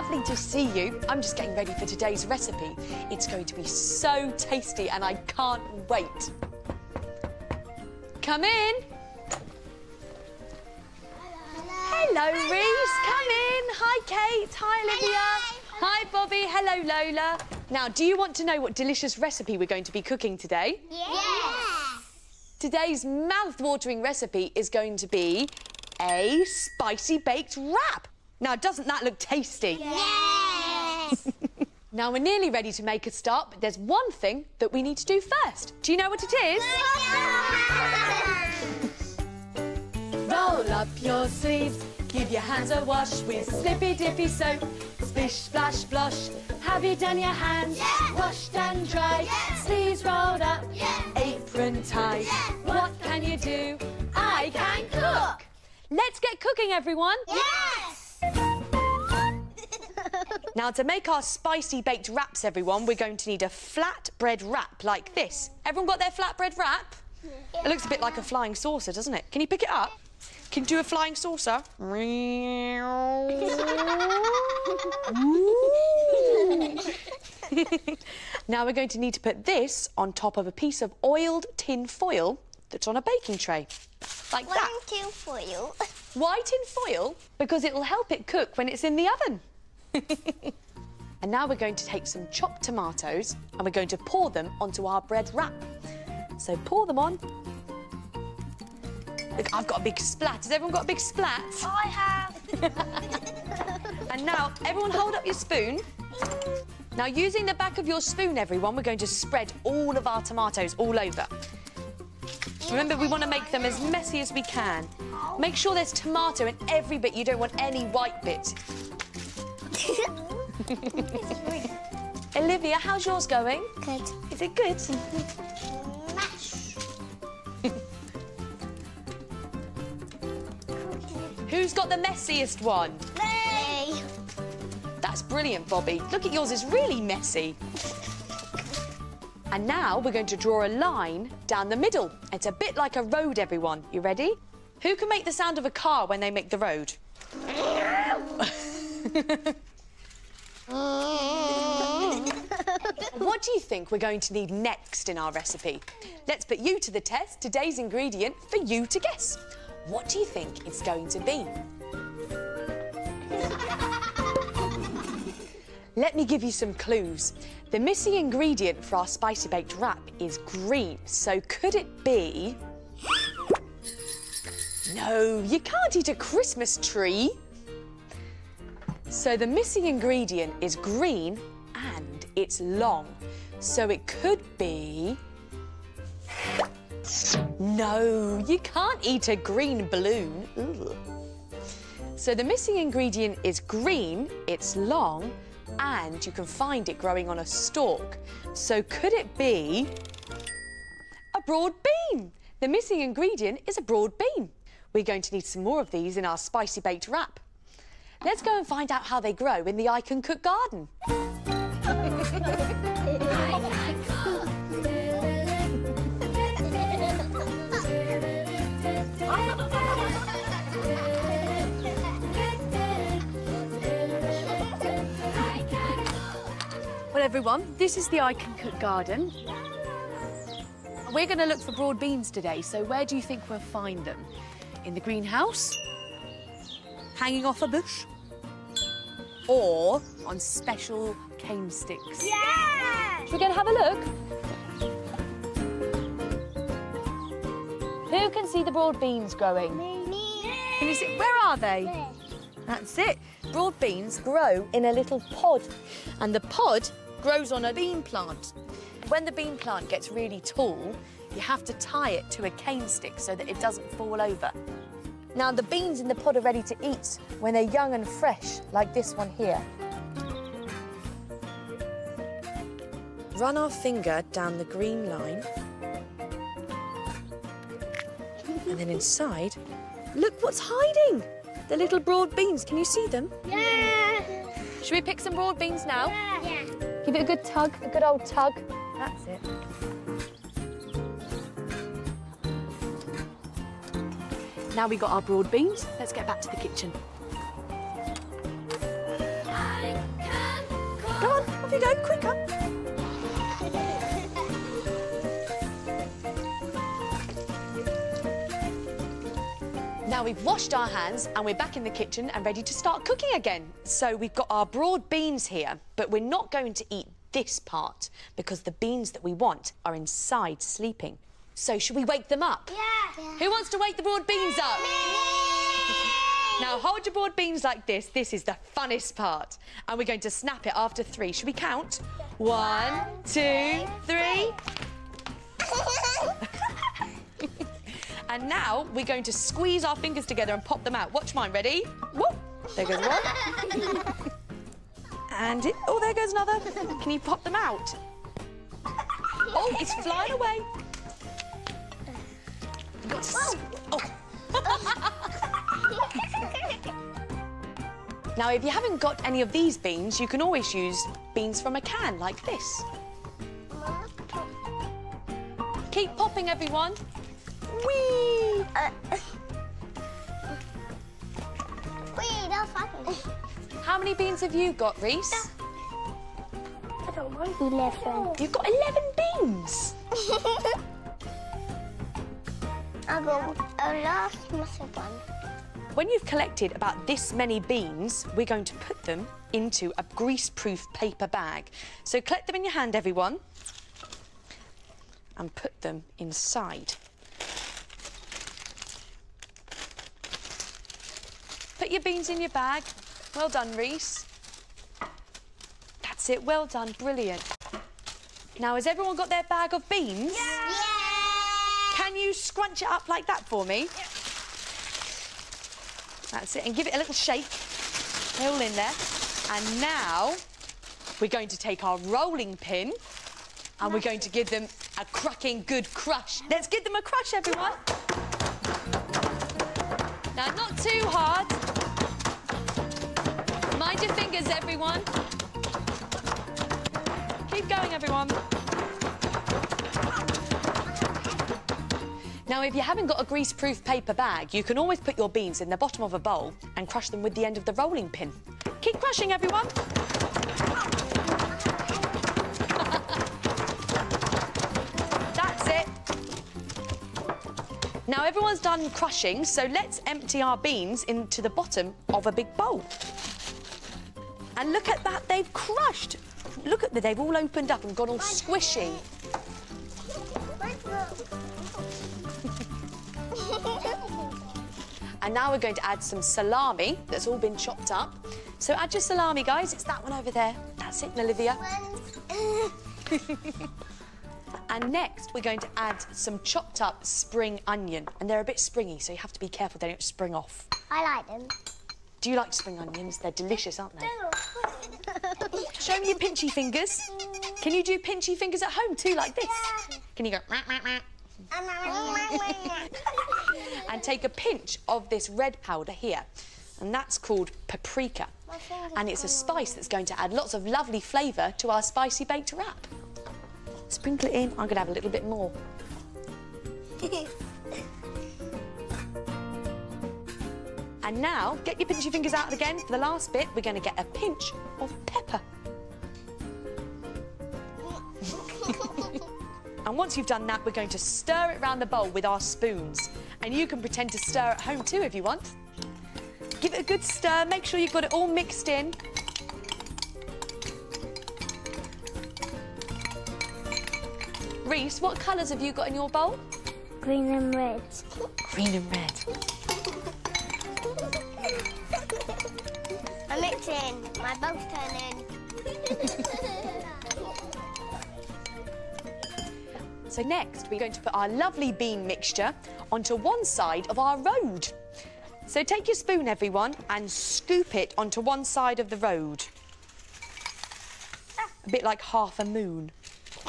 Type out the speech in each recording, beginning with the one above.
lovely to see you. I'm just getting ready for today's recipe. It's going to be so tasty and I can't wait. Come in. Hello, Reese. Come in. Hi, Kate. Hi, Olivia. Hello. Hi, Bobby. Hello, Lola. Now, do you want to know what delicious recipe we're going to be cooking today? Yes. Today's mouth-watering recipe is going to be a spicy baked wrap. Now, doesn't that look tasty? Yes. Now, we're nearly ready to make a start, but there's one thing that we need to do first. Do you know what it is? Roll up your sleeves, give your hands a wash with slippy-dippy soap. Splish, splash, splosh, have you done your hands? Yeah. Washed and dried, yeah. Sleeves rolled up, yeah. Apron tied. Yeah. What can you do? I can cook! Let's get cooking, everyone! Yes! Now, to make our spicy baked wraps, everyone, we're going to need a flatbread wrap like this. Everyone got their flatbread wrap? Yeah. It looks a bit like a flying saucer, doesn't it? Can you pick it up? Can you do a flying saucer? Now we're going to need to put this on top of a piece of oiled tin foil that's on a baking tray. Like that. Why tin foil? Why tin foil? Because it'll help it cook when it's in the oven. And now we're going to take some chopped tomatoes and we're going to pour them onto our bread wrap. So pour them on. Look, I've got a big splat. Has everyone got a big splat? I have. And now, everyone hold up your spoon. Now, using the back of your spoon, everyone, we're going to spread all of our tomatoes all over. Remember, we want to make them as messy as we can. Make sure there's tomato in every bit. You don't want any white bits. Olivia, how's yours going? Good. Is it good? Who's got the messiest one? Me! That's brilliant, Bobby. Look at yours, it's really messy. And now we're going to draw a line down the middle. It's a bit like a road, everyone. You ready? Who can make the sound of a car when they make the road? What do you think we're going to need next in our recipe? Let's put you to the test. Today's ingredient for you to guess. What do you think it's going to be? Let me give you some clues. The missing ingredient for our spicy baked wrap is green, so could it be... No, you can't eat a Christmas tree. So the missing ingredient is green and it's long, so it could be... No, you can't eat a green balloon. Ooh. So the missing ingredient is green, it's long, and you can find it growing on a stalk. So could it be a broad bean? The missing ingredient is a broad bean. We're going to need some more of these in our spicy baked wrap. Let's go and find out how they grow in the I Can Cook garden. Well, everyone, this is the I Can Cook garden. We're going to look for broad beans today, so where do you think we'll find them? In the greenhouse, hanging off a bush, or on special cane sticks? Yeah! We're going to have a look. Who can see the broad beans growing? Me. Can you see? Where are they? There. That's it. Broad beans grow in a little pod, and the pod grows on a bean plant. When the bean plant gets really tall, you have to tie it to a cane stick so that it doesn't fall over. Now, the beans in the pod are ready to eat when they're young and fresh, like this one here. Run our finger down the green line. And then inside, look what's hiding! The little broad beans. Can you see them? Yeah! Should we pick some broad beans now? Yeah. Give it a good tug, a good old tug. That's it. Now we got our broad beans. Let's get back to the kitchen. it out quicker. Now we've washed our hands and we're back in the kitchen and ready to start cooking again. So we've got our broad beans here, but we're not going to eat this part because the beans that we want are inside sleeping. So should we wake them up? Yeah. Who wants to wake the broad beans up? Me. Now hold your broad beans like this. This is the funnest part. And we're going to snap it after three. Should we count? One, two, three. And now we're going to squeeze our fingers together and pop them out. Watch mine, ready? Whoop! There goes one. And it, oh, there goes another. Can you pop them out? Oh, it's flying away. You've got to Now, if you haven't got any of these beans, you can always use beans from a can like this. Keep popping, everyone. Whee! Whee, that's happening. How many beans have you got, Reese? I don't know. 11. You've got 11 beans? I've got a last massive one. When you've collected about this many beans, we're going to put them into a grease-proof paper bag. So collect them in your hand, everyone, and put them inside. Put your beans in your bag. Well done, Reese. That's it, well done, brilliant. Now, has everyone got their bag of beans? Yeah! Yeah. Can you scrunch it up like that for me? Yeah. That's it, and give it a little shake. They're all in there. And now, we're going to take our rolling pin and we're going to give them a cracking good crush. Let's give them a crush, everyone. Now, not too hard. Mind your fingers, everyone. Keep going, everyone. Now, if you haven't got a grease-proof paper bag, you can always put your beans in the bottom of a bowl and crush them with the end of the rolling pin. Keep crushing, everyone. That's it. Now, everyone's done crushing, so let's empty our beans into the bottom of a big bowl. And look at that, they've crushed. Look at that, they've all opened up and gone all squishy. And now we're going to add some salami that's all been chopped up. So add your salami, guys. It's that one over there. That's it, Olivia. And next, we're going to add some chopped up spring onion. And they're a bit springy, so you have to be careful they don't spring off. I like them. Do you like spring onions? They're delicious, aren't they? Show me your pinchy fingers. Can you do pinchy fingers at home too, like this? Yeah. Can you go... And take a pinch of this red powder here. And that's called paprika. And it's a spice that's going to add lots of lovely flavour to our spicy baked wrap. Sprinkle it in. I'm going to have a little bit more. And now, get your pinchy fingers out again. For the last bit, we're going to get a pinch of pepper. And once you've done that, we're going to stir it round the bowl with our spoons. And you can pretend to stir at home too, if you want. Give it a good stir. Make sure you've got it all mixed in. Reese, what colours have you got in your bowl? Green and red. Green and red. I'm mixing. My bowl's turning. So next, we're going to put our lovely bean mixture onto one side of our road. So take your spoon, everyone, and scoop it onto one side of the road. A bit like half a moon.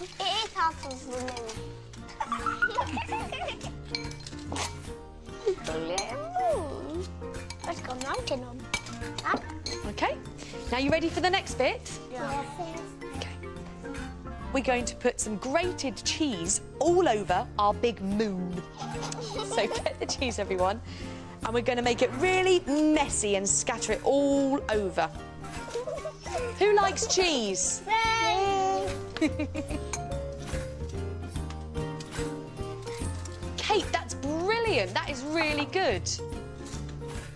It is half of the moon. The little moon. It's got mountain on. Ah. OK. Now, you ready for the next bit? Yeah. OK. We're going to put some grated cheese all over our big moon. So get the cheese, everyone. And we're going to make it really messy and scatter it all over. Who likes likes cheese? Kate, that's brilliant. That is really good.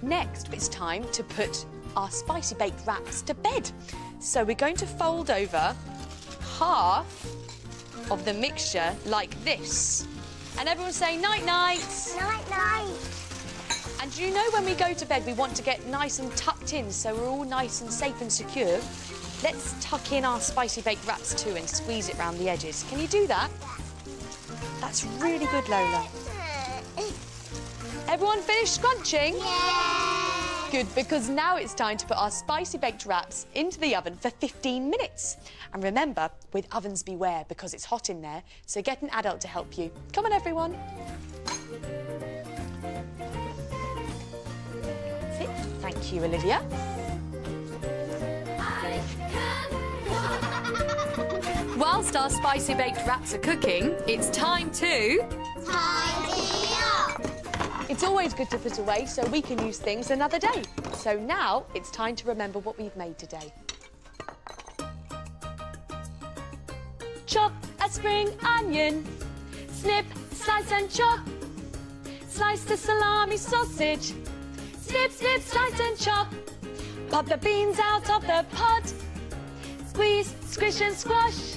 Next, it's time to put our spicy baked wraps to bed. So we're going to fold over half of the mixture like this. And everyone say night-night. Night-night. And you know when we go to bed, we want to get nice and tucked in so we're all nice and safe and secure. Let's tuck in our spicy baked wraps too and squeeze it round the edges. Can you do that? That's really good, Lola. Everyone finished scrunching? Yeah! Good, because now it's time to put our spicy baked wraps into the oven for 15 minutes. And remember, with ovens beware, because it's hot in there, so get an adult to help you. Come on, everyone. Thank you, Olivia. I can cook. Whilst our spicy baked wraps are cooking, it's time to tidy up. It's always good to put away so we can use things another day. So now it's time to remember what we've made today. Chop a spring onion, snip, slice and chop. Slice the salami sausage. Snip, snip, slice and chop. Pop the beans out of the pot. Squeeze, squish and squash.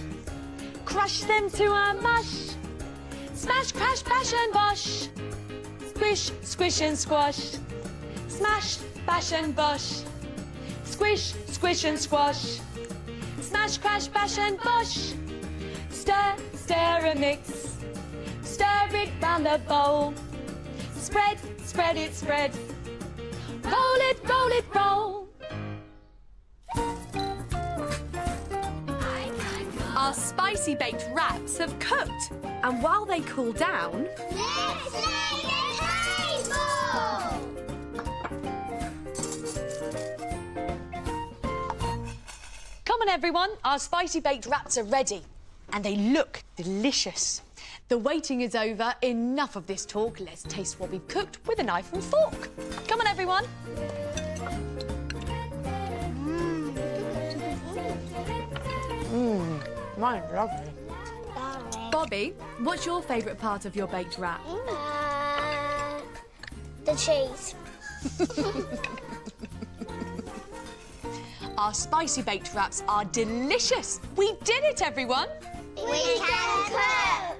Crush them to a mush. Smash, crash, bash and bosh. Squish, squish and squash. Smash, bash and bosh. Squish, squish and squash. Smash, crash, bash and bosh. Stir, stir and mix. Stir it round the bowl. Spread, spread it, spread. Roll it, roll it, roll. Our spicy baked wraps have cooked, and while they cool down, let's lay the table. Come on, everyone. Our spicy baked wraps are ready, and they look delicious. The waiting is over. Enough of this talk. Let's taste what we've cooked with a knife and fork. Come on, everyone. Mine's lovely. Bobby, what's your favourite part of your baked wrap? The cheese. Our spicy baked wraps are delicious. We did it, everyone. We can cook.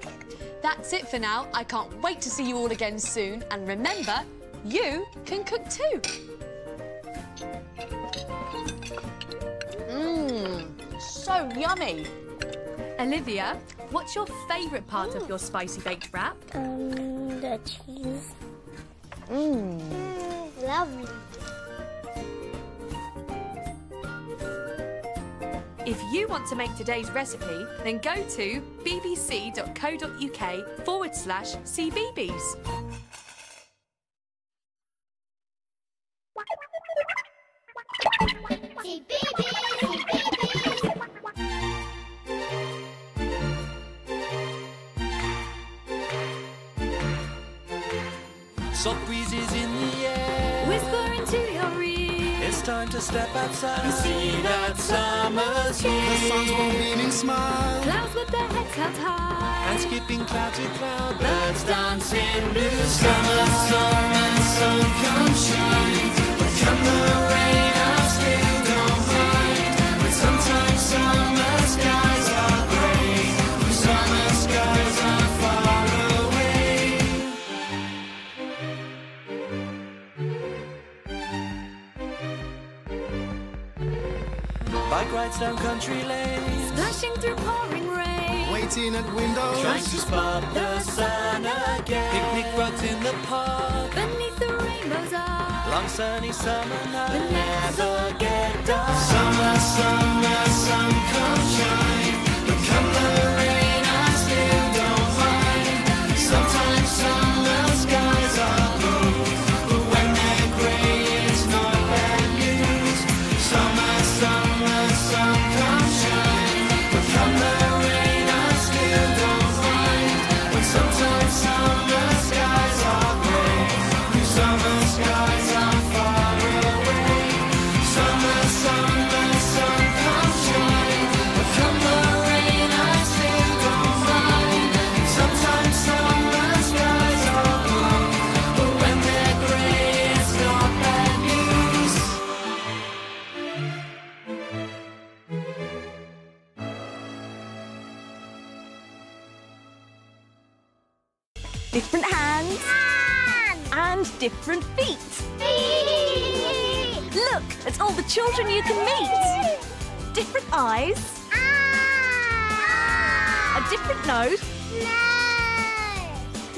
That's it for now. I can't wait to see you all again soon. And remember, you can cook too. So yummy. Olivia, what's your favourite part of your spicy baked wrap? The cheese. Lovely. If you want to make today's recipe, then go to bbc.co.uk/CBeebies. Soft breezes in the air, whisper into your ear. It's time to step outside and see that summer's here. The sun's warm beaming smile, clouds with their heads held high, and skipping cloud to cloud, birds dance in blue. Summer, summer, sun come shine, but come the rain, I still don't mind. But sometimes summer skies are grey, but summer skies are far away. Bike rides down country lanes, splashing through pouring rain, waiting at windows, trying to spot the sun again. Picnic rugs in the park, beneath the rainbow's arc, long sunny summer night, we'll never get dark. Summer, summer, sun come shine, but come the rain, I still don't mind. Sometimes summer skies are blue. Skies are far away. Summer, summer, sun comes. Different hands. Hands. And different feet. Feet. Look at all the children you can meet. Different eyes. Eyes. A different nose. Nose.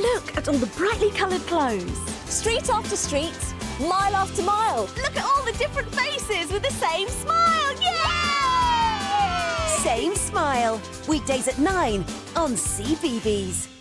Look at all the brightly coloured clothes. Street after street, mile after mile. Look at all the different faces with the same smile. Yay! Same smile. Weekdays at 9 on CBeebies.